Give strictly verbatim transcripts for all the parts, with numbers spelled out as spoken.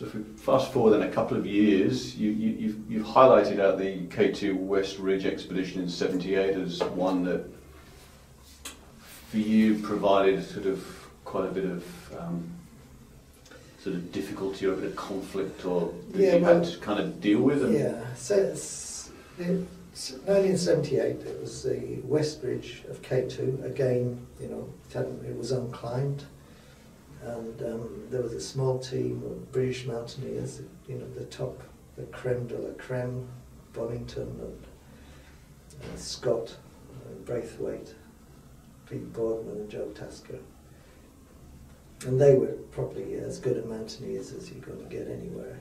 So if we fast forward then a couple of years, you, you, you've, you've highlighted out the K two West Ridge expedition in seventy-eight as one that for you provided sort of quite a bit of um, sort of difficulty or a bit of conflict or that yeah, you well, had to kind of deal with. Them. Yeah, so it's, it's nineteen seventy-eight, it was the West Ridge of K two, again, you know, it was unclimbed. And um, there was a small team of British mountaineers, you know, the top, the creme de la creme, Bonington and uh, Scott, and Braithwaite, Pete Boardman and Joe Tasker. And they were probably as good a mountaineers as you're going to get anywhere.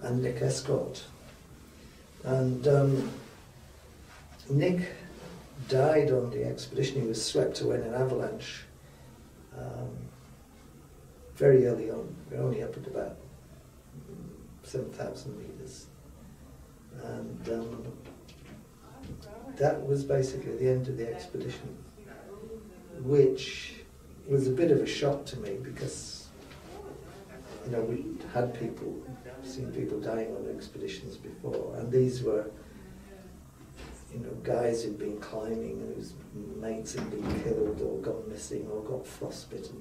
And Nick Estcourt. And um, Nick died on the expedition. He was swept away in an avalanche. Um, Very early on, we were only up at about seven thousand metres, and um, that was basically the end of the expedition, which was a bit of a shock to me because, you know, we had people, seen people dying on expeditions before, and these were, you know, guys who'd been climbing and whose mates had been killed or gone missing or got frostbitten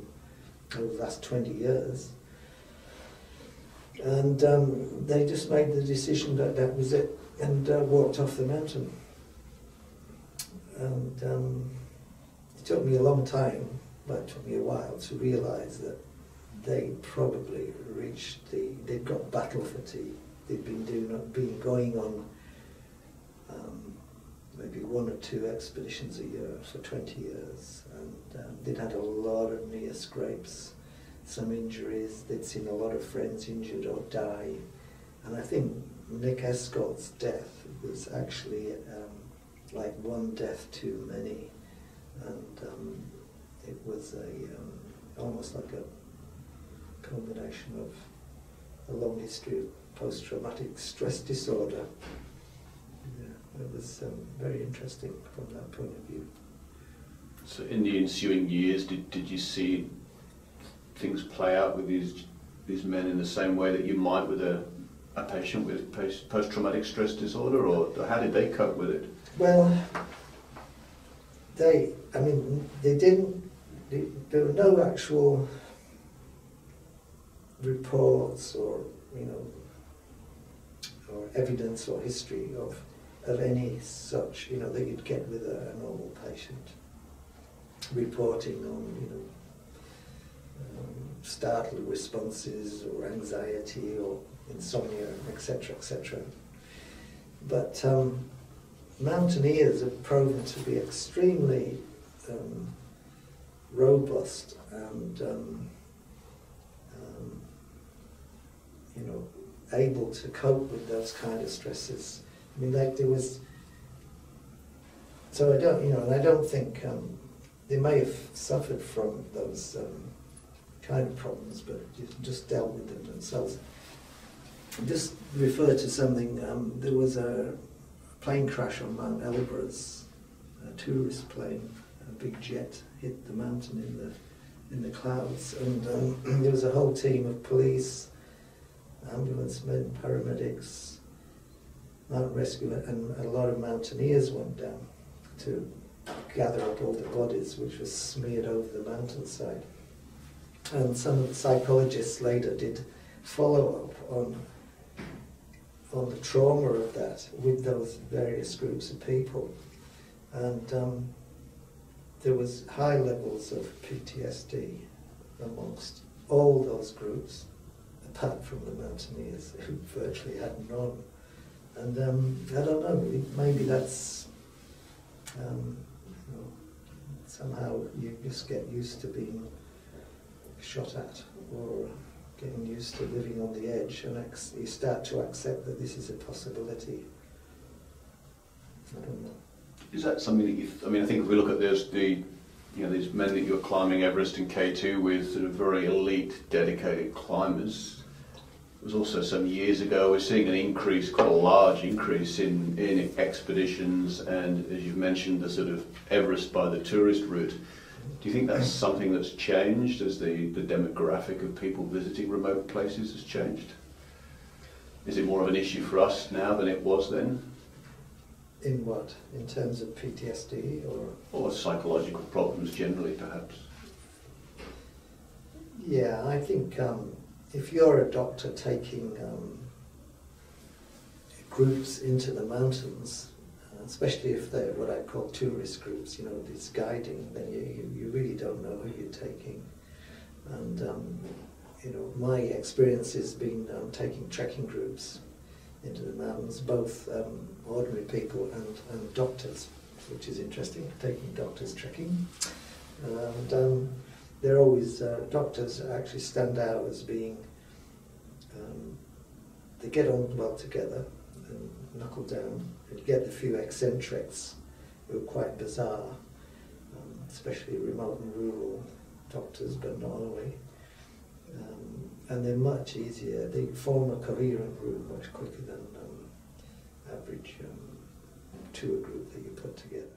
over the last twenty years, and um, they just made the decision that that was it and uh, walked off the mountain. And um, it took me a long time, but it took me a while to realise that they probably reached the, they'd got battle fatigue. They'd been doing, been going on um, maybe one or two expeditions a year for twenty years, and um, they'd had a lot of near scrapes, some injuries, they'd seen a lot of friends injured or die, and I think Nick Estcourt's death was actually um, like one death too many, and um, it was a um, almost like a culmination of a long history of post-traumatic stress disorder. It was um, very interesting from that point of view. So in the ensuing years, did, did you see things play out with these these men in the same way that you might with a, a patient with post-traumatic stress disorder, or how did they cope with it? Well, they, I mean, they didn't, they, there were no actual reports or, you know, or evidence or history of of any such, you know, that you'd get with a, a normal patient, reporting on, you know, um, startled responses or anxiety or insomnia, et cetera, et cetera. But um, mountaineers have proven to be extremely um, robust and, um, um, you know, able to cope with those kind of stresses. I mean, like there was, so I don't, you know, and I don't think, um, they may have suffered from those um, kind of problems, but just dealt with them themselves. Just refer to something, um, there was a plane crash on Mount Elbrus, a tourist plane, a big jet hit the mountain in the, in the clouds, and um, there was a whole team of police, ambulance men, paramedics, Mount Rescue, and a lot of mountaineers went down to gather up all the bodies which were smeared over the mountainside. And some of the psychologists later did follow up on, on the trauma of that with those various groups of people. And um, there was high levels of P T S D amongst all those groups, apart from the mountaineers, who virtually had none. And um, I don't know, maybe that's, um, you know, somehow you just get used to being shot at or getting used to living on the edge, and you start to accept that this is a possibility. I don't know. Is that something that you, th I mean, I think if we look at this, the, you know, these men that you're climbing Everest and K two with, sort of very elite, dedicated climbers. It was also some years ago, we're seeing an increase, quite a large increase in, in expeditions and, as you've mentioned, the sort of Everest by the tourist route. Do you think that's something that's changed as the, the demographic of people visiting remote places has changed? Is it more of an issue for us now than it was then? In what? In terms of P T S D or? Or psychological problems generally, perhaps. Yeah, I think um, if you're a doctor taking um, groups into the mountains, especially if they're what I call tourist groups, you know, it's guiding, then you, you really don't know who you're taking. And, um, you know, my experience has been um, taking trekking groups into the mountains, both um, ordinary people and, and doctors, which is interesting, taking doctors trekking. And um, they're always, uh, doctors actually stand out as being, um, they get on well together and knuckle down. You get the few eccentrics who are quite bizarre, um, especially remote and rural doctors, but not only. Um, and they're much easier. They form a coherent group much quicker than um, average um, tour group that you put together.